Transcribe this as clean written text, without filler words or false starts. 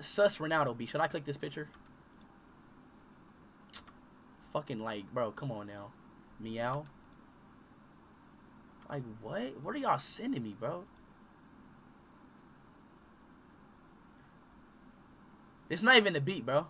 sus Ronaldo be? Should I click this picture? Fucking like, bro, come on now. Meow. Like, what? What are y'all sending me, bro? It's not even the beat, bro.